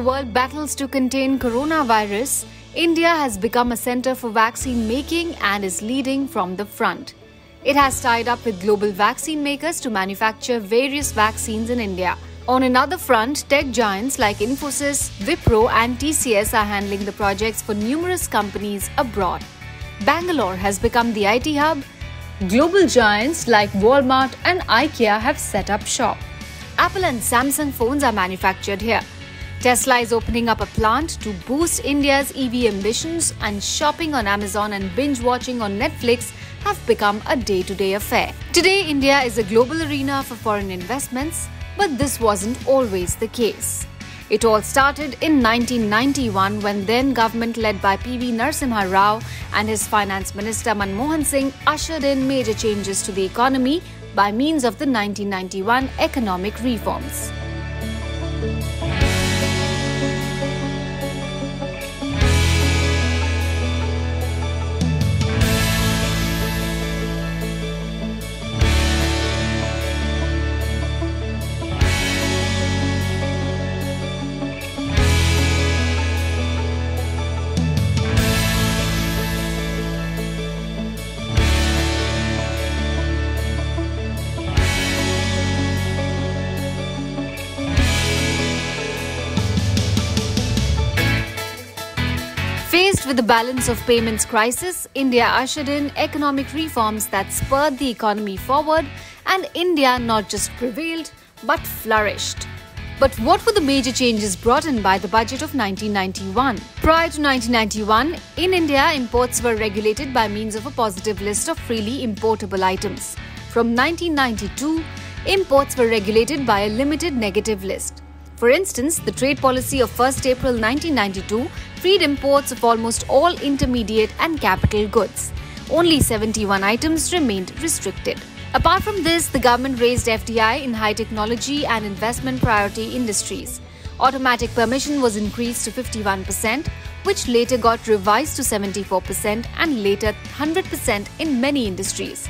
world battles to contain coronavirus, India has become a center for vaccine making and is leading from the front. It has tied up with global vaccine makers to manufacture various vaccines in India. On another front, tech giants like Infosys, Wipro and TCS are handling the projects for numerous companies abroad. Bangalore has become the IT hub. Global giants like Walmart and IKEA have set up shop. Apple and Samsung phones are manufactured here. Tesla is opening up a plant to boost India's EV ambitions, and shopping on Amazon and binge-watching on Netflix have become a day-to-day affair. Today, India is a global arena for foreign investments, but this wasn't always the case. It all started in 1991 when then government led by P.V. Narasimha Rao and his finance minister Manmohan Singh ushered in major changes to the economy by means of the 1991 economic reforms. Faced with the balance of payments crisis, India ushered in economic reforms that spurred the economy forward, and India not just prevailed but flourished. But what were the major changes brought in by the budget of 1991? Prior to 1991, in India, imports were regulated by means of a positive list of freely importable items. From 1992, imports were regulated by a limited negative list. For instance, the trade policy of 1st April 1992 freed imports of almost all intermediate and capital goods. Only 71 items remained restricted. Apart from this, the government raised FDI in high technology and investment priority industries. Automatic permission was increased to 51%, which later got revised to 74% and later 100% in many industries.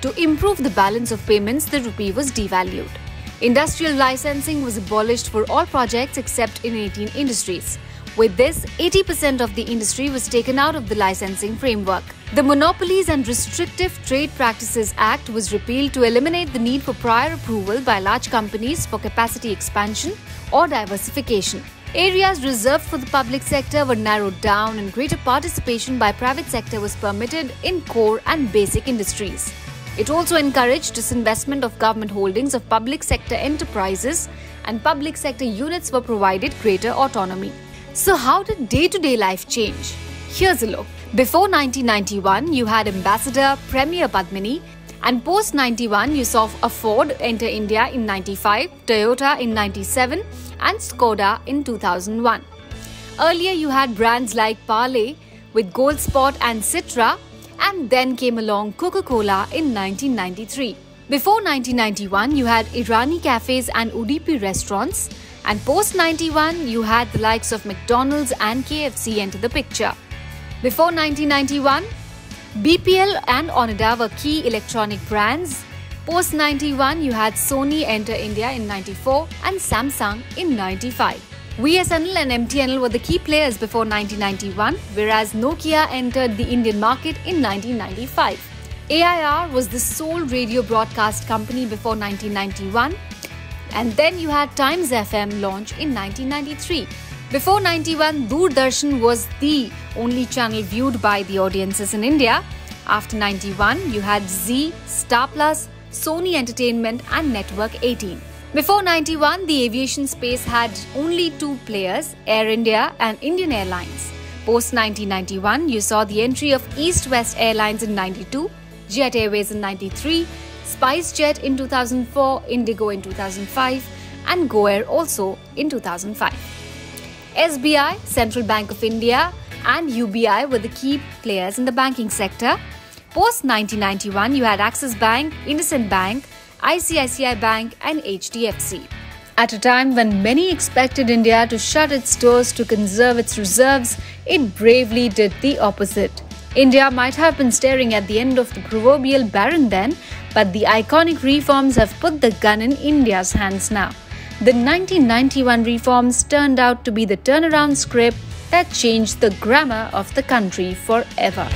To improve the balance of payments, the rupee was devalued. Industrial licensing was abolished for all projects except in 18 industries. With this, 80% of the industry was taken out of the licensing framework. The Monopolies and Restrictive Trade Practices Act was repealed to eliminate the need for prior approval by large companies for capacity expansion or diversification. Areas reserved for the public sector were narrowed down, and greater participation by private sector was permitted in core and basic industries. It also encouraged disinvestment of government holdings of public sector enterprises, and public sector units were provided greater autonomy. So how did day-to-day life change? Here's a look. Before 1991, you had Ambassador, Premier Padmini, and post-91 you saw a Ford enter India in 95, Toyota in 97 and Skoda in 2001. Earlier you had brands like Parley with Goldspot and Citra, and then came along Coca-Cola in 1993. Before 1991, you had Irani cafes and Udipi restaurants, and post-91, you had the likes of McDonald's and KFC enter the picture. Before 1991, BPL and Onida were key electronic brands. Post-91, you had Sony enter India in 94 and Samsung in 95. VSNL and MTNL were the key players before 1991, whereas Nokia entered the Indian market in 1995. AIR was the sole radio broadcast company before 1991, and then you had Times FM launch in 1993. Before 91, Doordarshan was the only channel viewed by the audiences in India. After 91, you had Zee, Star Plus, Sony Entertainment and Network 18. Before 91, the aviation space had only two players, Air India and Indian Airlines. Post 1991, you saw the entry of East West Airlines in 92, Jet Airways in 93, SpiceJet in 2004, Indigo in 2005 and GoAir also in 2005. SBI, Central Bank of India and UBI were the key players in the banking sector. Post 1991, you had Axis Bank, IndusInd Bank, ICICI Bank and HDFC. At a time when many expected India to shut its doors to conserve its reserves, it bravely did the opposite. India might have been staring at the end of the proverbial barren then, but the iconic reforms have put the gun in India's hands now. The 1991 reforms turned out to be the turnaround script that changed the grammar of the country forever.